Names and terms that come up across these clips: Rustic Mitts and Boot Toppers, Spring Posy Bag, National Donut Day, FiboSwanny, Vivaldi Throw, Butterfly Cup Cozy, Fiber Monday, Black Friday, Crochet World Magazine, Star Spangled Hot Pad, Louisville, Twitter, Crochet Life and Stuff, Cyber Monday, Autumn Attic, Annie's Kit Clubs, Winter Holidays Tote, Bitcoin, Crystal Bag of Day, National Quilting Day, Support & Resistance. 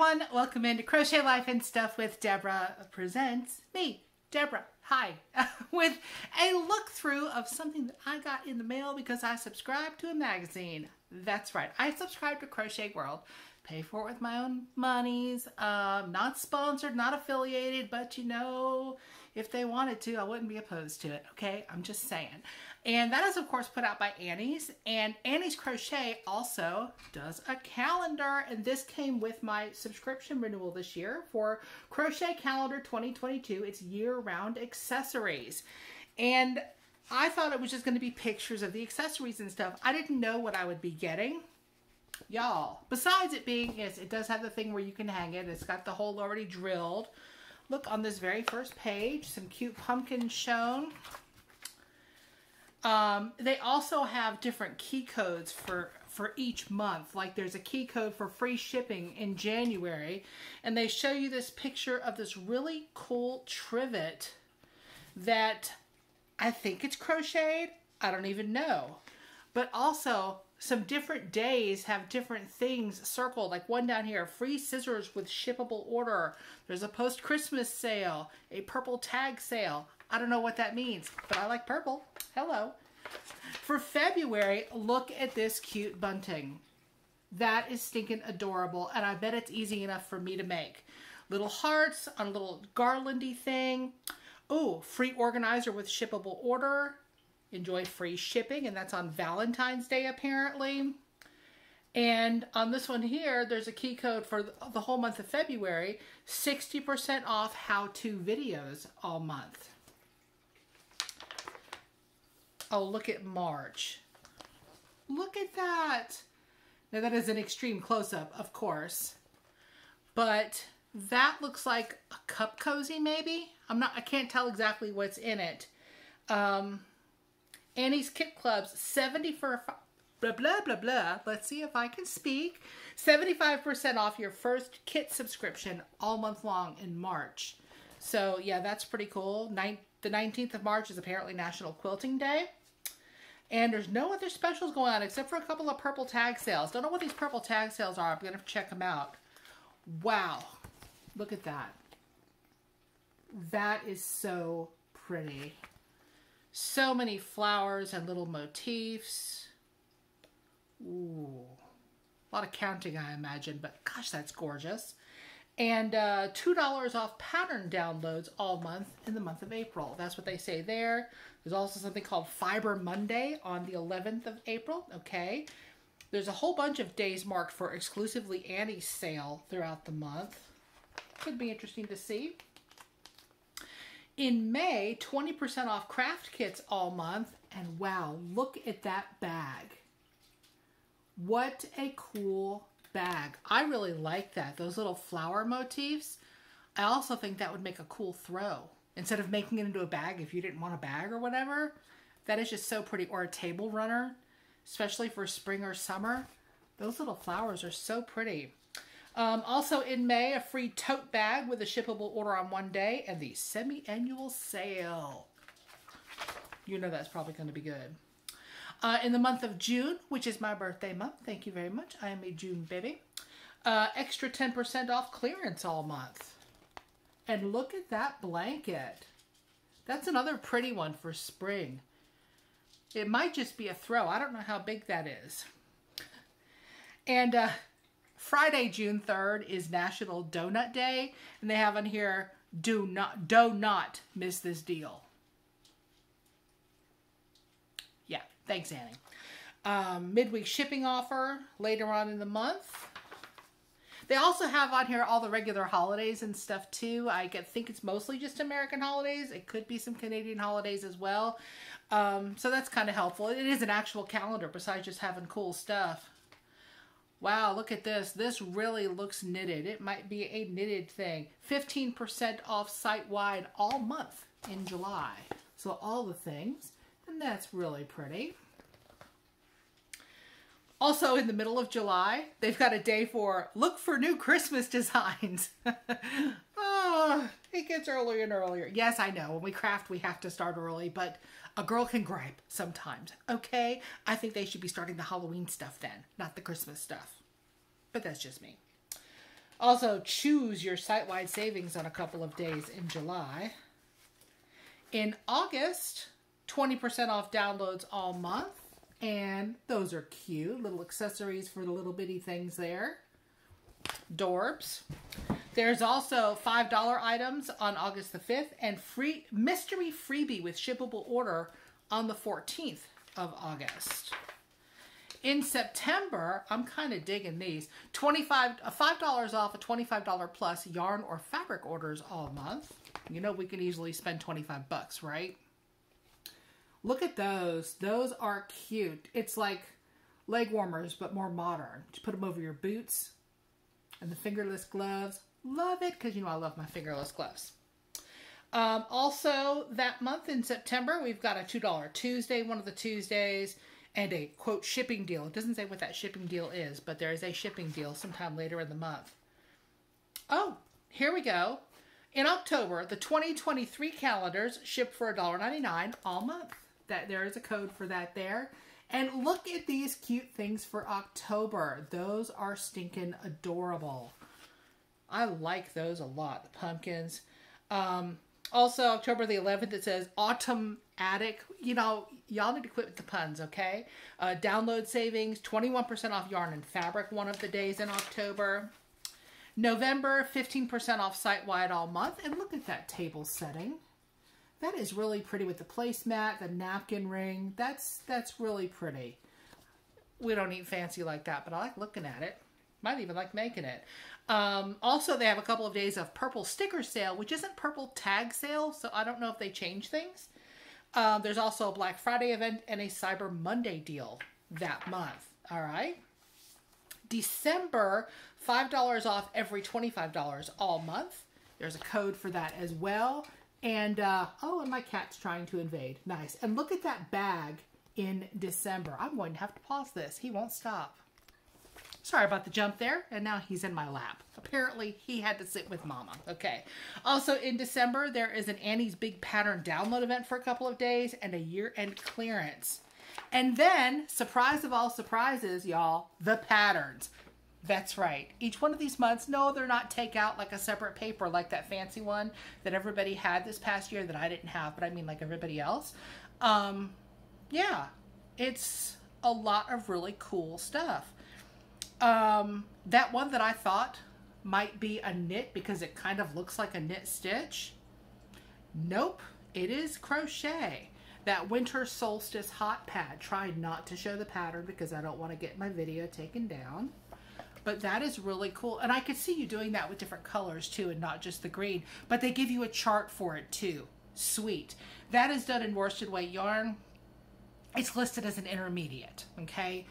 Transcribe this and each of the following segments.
everyone, welcome into Crochet Life and Stuff with Deborah Presents. Me, Deborah, hi, with a look through of something that I got in the mail because I subscribed to a magazine. That's right, I subscribed to Crochet World, pay for it with my own monies, not sponsored, not affiliated, but you know, if they wanted to, I wouldn't be opposed to it, okay? I'm just saying. And that is, of course, put out by Annie's. And Annie's Crochet also does a calendar. And this came with my subscription renewal this year for Crochet Calendar 2022. It's year-round accessories. And I thought it was just going to be pictures of the accessories and stuff. I didn't know what I would be getting. Y'all, besides it being, yes, it does have the thing where you can hang it. It's got the hole already drilled. Look, on this very first page, some cute pumpkins shown. They also have different key codes for each month. Like there's a key code for free shipping in January. And they show you this picture of this really cool trivet that I think it's crocheted. I don't even know. But also some different days have different things circled. Like one down here, free scissors with shippable order. There's a post-Christmas sale, a purple tag sale. I don't know what that means, but I like purple. Hello. For February, look at this cute bunting. That is stinking adorable, and I bet it's easy enough for me to make. Little hearts on a little garlandy thing. Oh, free organizer with shippable order. Enjoy free shipping, and that's on Valentine's Day apparently. And on this one here, there's a key code for the whole month of February, 60% off how-to videos all month. Oh, look at March. Look at that. Now that is an extreme close-up, of course. But that looks like a cup cozy, maybe? I can't tell exactly what's in it. Annie's Kit Clubs, 75, blah, blah, blah, blah. Let's see if I can speak. 75% off your first kit subscription all month long in March. So yeah, that's pretty cool. The 19th of March is apparently National Quilting Day. And there's no other specials going on except for a couple of purple tag sales. Don't know what these purple tag sales are. I'm going to check them out. Wow. Look at that. That is so pretty. So many flowers and little motifs. Ooh. A lot of counting, I imagine, but gosh, that's gorgeous. And $2 off pattern downloads all month in the month of April. That's what they say there. There's also something called Fiber Monday on the 11th of April. Okay. There's a whole bunch of days marked for exclusively Annie's sale throughout the month. Could be interesting to see. In May, 20% off craft kits all month. And wow, look at that bag. What a cool bag. I really like that. Those little flower motifs. I also think that would make a cool throw. Instead of making it into a bag if you didn't want a bag or whatever. That is just so pretty. Or a table runner, especially for spring or summer. Those little flowers are so pretty. Also in May, a free tote bag with a shippable order on one day and the semi-annual sale. You know that's probably going to be good. In the month of June, which is my birthday month, thank you very much. I am a June baby. Extra 10% off clearance all month. And look at that blanket. That's another pretty one for spring. It might just be a throw. I don't know how big that is. And Friday, June 3rd is National Donut Day. And they have on here, do not miss this deal. Thanks, Annie. Midweek shipping offer later on in the month. They also have on here all the regular holidays and stuff too. I think it's mostly just American holidays. It could be some Canadian holidays as well. So that's kind of helpful. It is an actual calendar besides just having cool stuff. Wow, look at this. This really looks knitted. It might be a knitted thing. 15% off site-wide all month in July. So all the things. And that's really pretty. Also in the middle of July, they've got a day for look for new Christmas designs. Oh, it gets earlier and earlier. Yes, I know. When we craft, we have to start early, but a girl can gripe sometimes. Okay, I think they should be starting the Halloween stuff then, not the Christmas stuff. But that's just me. Also, choose your site-wide savings on a couple of days in July. In August, 20% off downloads all month. And those are cute. Little accessories for the little bitty things there. Dorbs. There's also $5 items on August the 5th and free mystery freebie with shippable order on the 14th of August. In September, I'm kind of digging these. $5 off a $25 plus yarn or fabric orders all month. You know we can easily spend 25 bucks, right? Look at those. Those are cute. It's like leg warmers, but more modern. Just put them over your boots and the fingerless gloves. Love it, because you know I love my fingerless gloves. Also, that month in September, we've got a $2 Tuesday, one of the Tuesdays, and a, quote, shipping deal. It doesn't say what that shipping deal is, but there is a shipping deal sometime later in the month. Oh, here we go. In October, the 2023 calendars ship for $1.99 all month. There is a code for that there. And look at these cute things for October. Those are stinking adorable. I like those a lot, the pumpkins. Also, October the 11th, it says Autumn Attic. You know, y'all need to quit with the puns, okay? Download savings, 21% off yarn and fabric, one of the days in October. November, 15% off site-wide all month. And look at that table setting. That is really pretty with the placemat, the napkin ring. That's really pretty. We don't eat fancy like that, but I like looking at it. Might even like making it. Also, they have a couple of days of purple sticker sale, which isn't purple tag sale, so I don't know if they change things. There's also a Black Friday event and a Cyber Monday deal that month. All right. December, $5 off every $25 all month. There's a code for that as well. And, oh, and my cat's trying to invade. Nice. And look at that bag in December. I'm going to have to pause this. He won't stop. Sorry about the jump there, and now he's in my lap. Apparently, he had to sit with Mama. Okay. Also, in December, there is an Annie's Big Pattern download event for a couple of days and a year-end clearance. And then, surprise of all surprises, y'all, the patterns. That's right. Each one of these months, no, they're not takeout like a separate paper, like that fancy one that everybody had this past year that I didn't have, but I mean like everybody else. Yeah, it's a lot of really cool stuff. That one that I thought might be a knit because it kind of looks like a knit stitch. Nope, it is crochet. That winter solstice hot pad. Try not to show the pattern because I don't want to get my video taken down. But that is really cool. And I could see you doing that with different colors too and not just the green. But they give you a chart for it too. Sweet. That is done in worsted weight yarn. It's listed as an intermediate. Okay.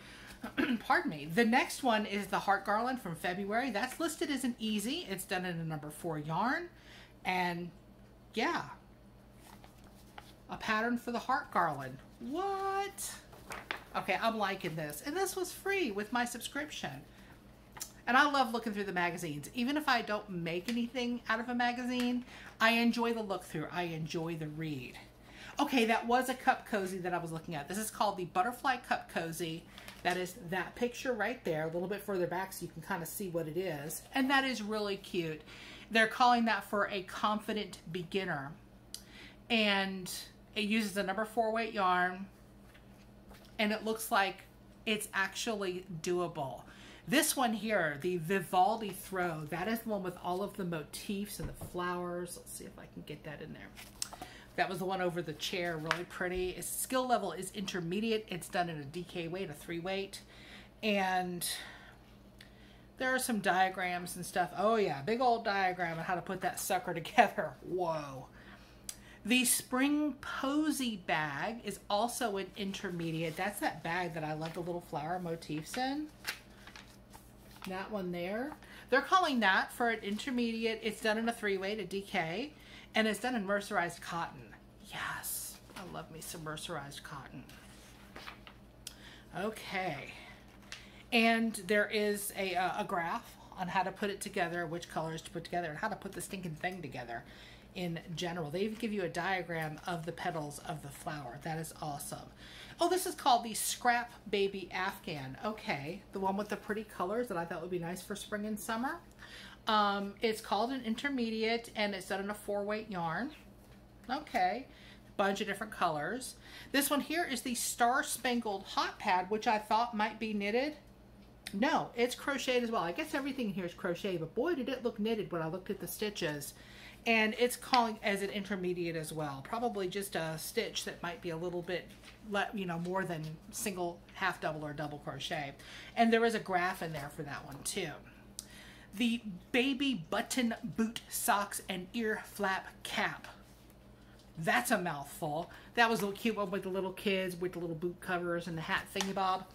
Pardon me. The next one is the heart garland from February. That's listed as an easy. It's done in a number 4 yarn. And yeah, a pattern for the heart garland. What? Okay, I'm liking this. And this was free with my subscription. And I love looking through the magazines. Even if I don't make anything out of a magazine, I enjoy the look through. I enjoy the read. Okay, that was a cup cozy that I was looking at. This is called the Butterfly Cup Cozy. That is that picture right there, a little bit further back so you can kind of see what it is. And that is really cute. They're calling that for a confident beginner. And it uses a number 4 weight yarn. And it looks like it's actually doable. This one here, the Vivaldi Throw, that is the one with all of the motifs and the flowers. Let's see if I can get that in there. That was the one over the chair, really pretty. Its skill level is intermediate. It's done in a DK weight, a 3 weight. And there are some diagrams and stuff. Oh yeah, big old diagram on how to put that sucker together. Whoa. The Spring Posy Bag is also an intermediate. That's that bag that I love the little flower motifs in. That one there. They're calling that for an intermediate. It's done in a 3 weight, a DK. And it's done in mercerized cotton. Yes, I love me some mercerized cotton. Okay, and there is a graph on how to put it together, which colors to put together, and how to put the stinking thing together. in general. They even give you a diagram of the petals of the flower. That is awesome. Oh, this is called the Scrap Baby Afghan. Okay, the one with the pretty colors that I thought would be nice for spring and summer. It's called an intermediate, and it's done in a 4-weight yarn. Okay, bunch of different colors. This one here is the Star Spangled Hot Pad, which I thought might be knitted. No, it's crocheted as well. I guess everything here is crocheted, but boy, did it look knitted when I looked at the stitches. And it's calling as an intermediate as well. Probably just a stitch that might be a little bit, you know, more than single, half double, or double crochet. And there is a graph in there for that one too. The Baby Button Boot Socks and Ear Flap Cap. That's a mouthful. That was a little cute one with the little kids, with the little boot covers and the hat thingamabob.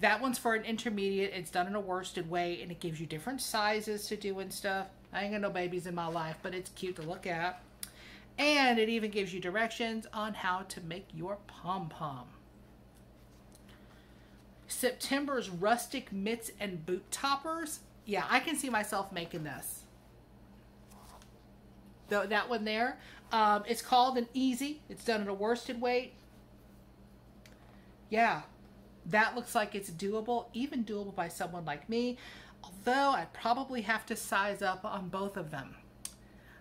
That one's for an intermediate. It's done in a worsted way, and it gives you different sizes to do and stuff. I ain't got no babies in my life, but it's cute to look at. And it even gives you directions on how to make your pom-pom. September's Rustic Mitts and Boot Toppers. Yeah, I can see myself making this. Though that one there. It's called an easy. It's done in a worsted weight. Yeah. That looks like it's doable, even doable by someone like me, although I probably have to size up on both of them.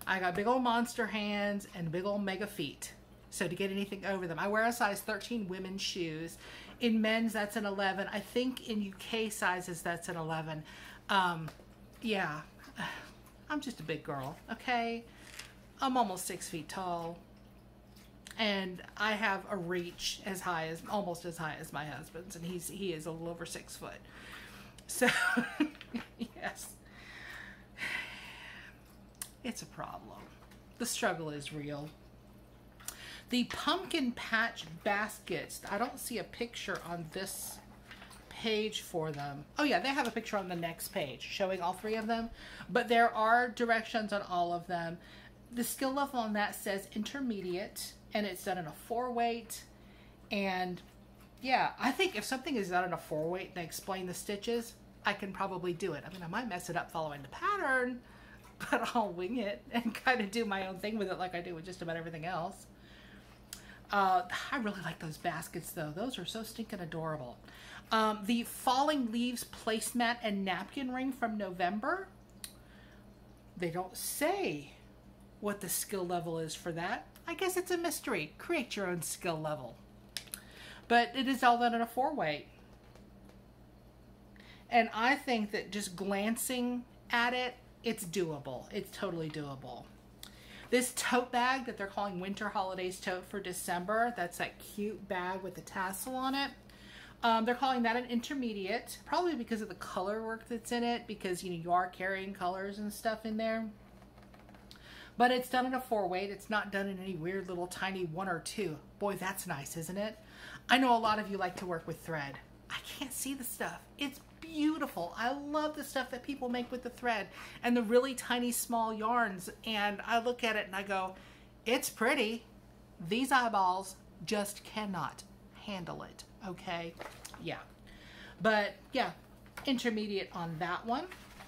I got big old monster hands and big old mega feet, so to get anything over them. I wear a size 13 women's shoes. In men's, that's an 11. I think in UK sizes, that's an 11. Yeah, I'm just a big girl, okay? I'm almost 6 feet tall. And I have a reach as high as, almost as high as my husband's, and he is a little over 6 foot. So, yes, it's a problem. The struggle is real. The pumpkin patch baskets. I don't see a picture on this page for them. Oh yeah, they have a picture on the next page showing all three of them, but there are directions on all of them. The skill level on that says intermediate, and it's done in a 4-weight. And yeah, I think if something is done in a 4-weight and they explain the stitches, I can probably do it. I mean, I might mess it up following the pattern, but I'll wing it and kind of do my own thing with it like I do with just about everything else. I really like those baskets though. Those are so stinking adorable. The Falling Leaves placemat and napkin ring from November. They don't say what the skill level is for that. I guess it's a mystery. Create your own skill level. But it is all done in a 4-weight. And I think that just glancing at it, it's doable. It's totally doable. This tote bag that they're calling Winter Holidays Tote for December, that's that cute bag with the tassel on it. They're calling that an intermediate, probably because of the color work that's in it, because, you know, you are carrying colors and stuff in there. But it's done in a 4-weight. It's not done in any weird little tiny 1 or 2. Boy, that's nice, isn't it? I know a lot of you like to work with thread. I can't see the stuff. It's beautiful. I love the stuff that people make with the thread and the really tiny small yarns. And I look at it and I go, it's pretty. These eyeballs just cannot handle it. Okay. Yeah. But yeah, intermediate on that one.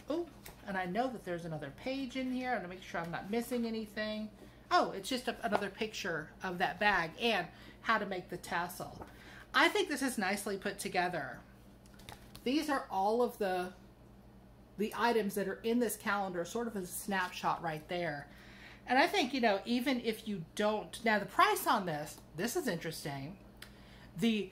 Oh. And I know that there's another page in here. I'm gonna make sure I'm not missing anything. Oh, it's just another picture of that bag and how to make the tassel. I think this is nicely put together. These are all of the items that are in this calendar, sort of as a snapshot right there. And I think, you know, even if you don't, now the price on this is interesting. The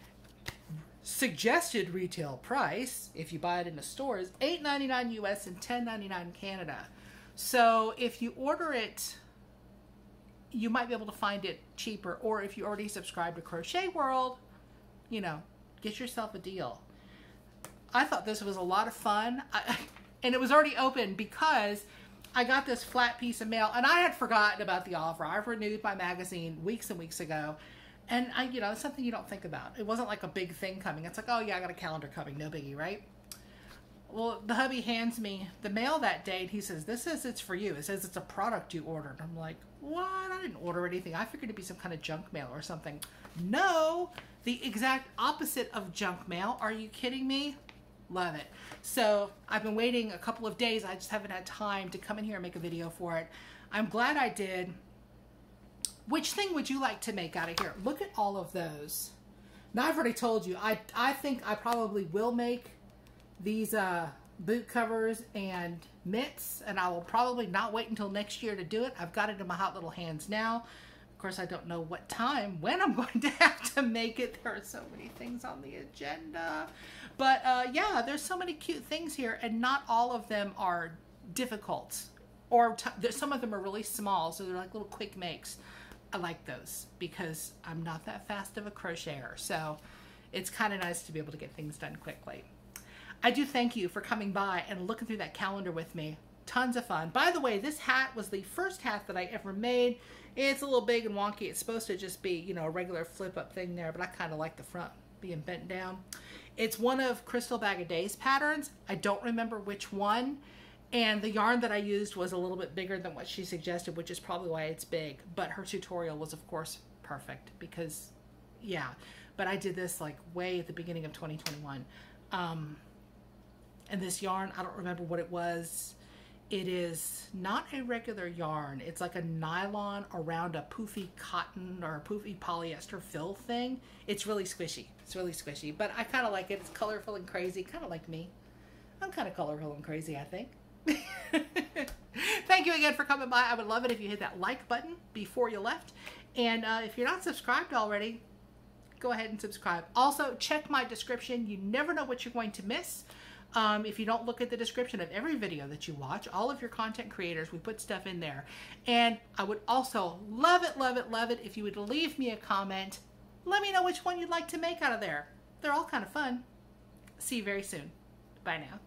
suggested retail price, if you buy it in the store, is $8.99 US and $10.99 Canada. So if you order it, you might be able to find it cheaper. Or if you already subscribe to Crochet World, you know, get yourself a deal. I thought this was a lot of fun. And it was already open because I got this flat piece of mail. And I had forgotten about the offer. I renewed my magazine weeks and weeks ago. And I, you know, it's something you don't think about. It wasn't like a big thing coming. It's like, oh yeah, I got a calendar coming, no biggie, right? Well, the hubby hands me the mail that day, and he says, "This is, it's for you. It says it's a product you ordered." I'm like, "What? I didn't order anything. I figured it'd be some kind of junk mail or something." No, the exact opposite of junk mail. Are you kidding me? Love it. So I've been waiting a couple of days. I just haven't had time to come in here and make a video for it. I'm glad I did. Which thing would you like to make out of here? Look at all of those. Now, I've already told you, I think I probably will make these boot covers and mitts, and I will probably not wait until next year to do it. I've got it in my hot little hands now. Of course, I don't know what time, when I'm going to have to make it. There are so many things on the agenda. But yeah, there's so many cute things here, and not all of them are difficult. Or some of them are really small, so they're like little quick makes. I like those because I'm not that fast of a crocheter, so it's kind of nice to be able to get things done quickly. I do thank you for coming by and looking through that calendar with me. Tons of fun. By the way, this hat was the first hat that I ever made. It's a little big and wonky. It's supposed to just be, you know, a regular flip-up thing there, but I kind of like the front being bent down. It's one of Crystal Bag of Day's patterns. I don't remember which one. And the yarn that I used was a little bit bigger than what she suggested, which is probably why it's big. But her tutorial was, of course, perfect because, yeah. But I did this like way at the beginning of 2021. And this yarn, I don't remember what it was. It is not a regular yarn. It's like a nylon around a poofy cotton or a poofy polyester fill thing. It's really squishy. It's really squishy. But I kind of like it. It's colorful and crazy, kind of like me. I'm kind of colorful and crazy, I think. Thank you again for coming by. I would love it if you hit that like button before you left, and if you're not subscribed already, go ahead and subscribe. Also, check my description. You never know what you're going to miss if you don't look at the description of every video that you watch. All of your content creators, we put stuff in there. And I would also love it, love it, love it if you would leave me a comment. Let me know which one you'd like to make out of there. They're all kind of fun. See you very soon. Bye now.